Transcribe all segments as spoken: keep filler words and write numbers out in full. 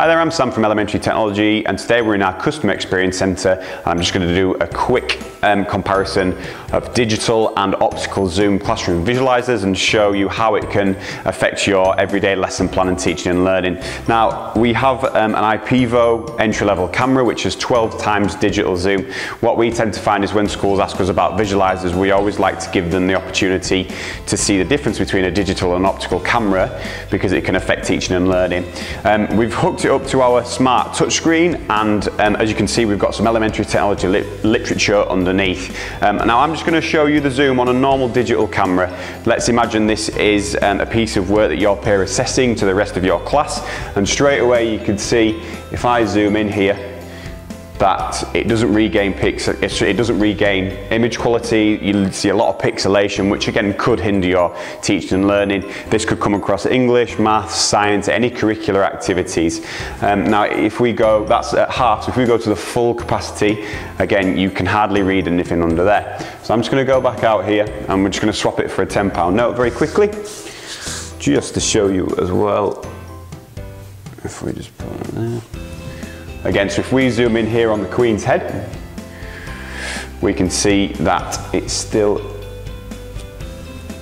Hi there, I'm Sam from Elementary Technology, and today we're in our Customer Experience Centre, and I'm just going to do a quick um, comparison of digital and optical zoom classroom visualisers and show you how it can affect your everyday lesson plan and teaching and learning. Now, we have um, an iPivo entry-level camera, which is twelve times digital zoom. What we tend to find is when schools ask us about visualisers, we always like to give them the opportunity to see the difference between a digital and optical camera, because it can affect teaching and learning. Um, we've hooked it up to our smart touchscreen, and um, as you can see, we've got some Elementary Technology lit literature underneath. Um, now I'm just going to show you the zoom on a normal digital camera. Let's imagine this is um, a piece of work that your peer is assessing to the rest of your class, and straight away you can see, if I zoom in here, that it doesn't regain pixel, it doesn't regain image quality. You'll see a lot of pixelation, which again could hinder your teaching and learning. This could come across English, maths, science, any curricular activities. Um, now, if we go, that's at half, so if we go to the full capacity, again, you can hardly read anything under there. So I'm just gonna go back out here, and we're just gonna swap it for a ten pound note very quickly, just to show you as well. If we just put it there. Again, so if we zoom in here on the Queen's head, we can see that it still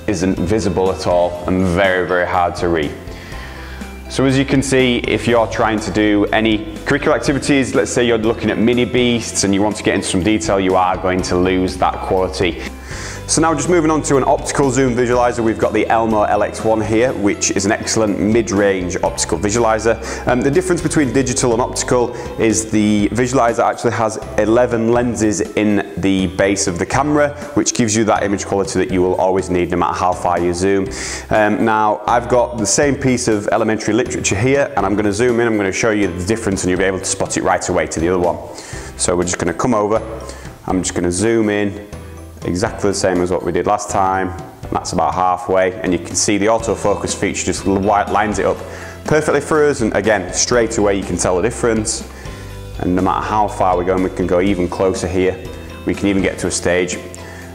isn't visible at all and very, very hard to read. So as you can see, if you're trying to do any curricular activities, let's say you're looking at mini beasts and you want to get into some detail, you are going to lose that quality. So now just moving on to an optical zoom visualiser, we've got the Elmo L X one here, which is an excellent mid-range optical visualiser. Um, the difference between digital and optical is the visualiser actually has eleven lenses in the base of the camera, which gives you that image quality that you will always need no matter how far you zoom. Um, now I've got the same piece of elementary literature here, and I'm going to zoom in, I'm going to show you the difference, and you'll be able to spot it right away to the other one. So we're just going to come over, I'm just going to zoom in, exactly the same as what we did last time, and that's about halfway, and you can see the autofocus feature just lines it up perfectly for us, and again straight away you can tell the difference. And no matter how far we're going, we can go even closer here, we can even get to a stage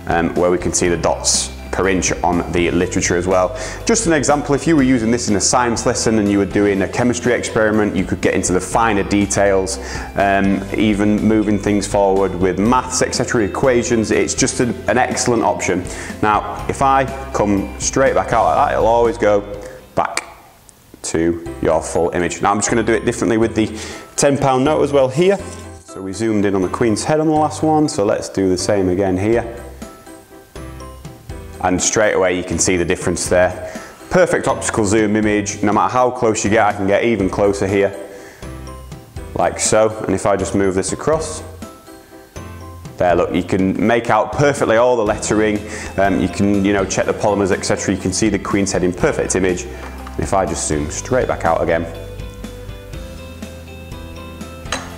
um, where we can see the dots per inch on the literature as well. Just an example, if you were using this in a science lesson and you were doing a chemistry experiment, you could get into the finer details, um, even moving things forward with maths, et cetera, equations. It's just an, an excellent option. Now, if I come straight back out like that, it'll always go back to your full image. Now, I'm just gonna do it differently with the ten pound note as well here. So we zoomed in on the Queen's head on the last one, so let's do the same again here. And straight away you can see the difference there. Perfect optical zoom image, no matter how close you get, I can get even closer here, like so. And if I just move this across, there, look, you can make out perfectly all the lettering, um, you can you know, check the polymers, et cetera. You can see the Queen's head in perfect image. And if I just zoom straight back out again,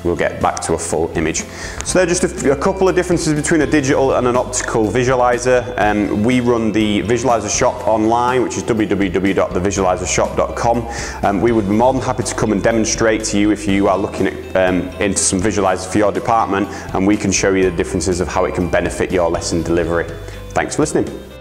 we'll get back to a full image. So there are just a, a couple of differences between a digital and an optical visualiser. Um, we run the Visualiser Shop online, which is w w w dot the visualiser shop dot com. Um, we would be more than happy to come and demonstrate to you if you are looking at, um, into some visualisers for your department, and we can show you the differences of how it can benefit your lesson delivery. Thanks for listening.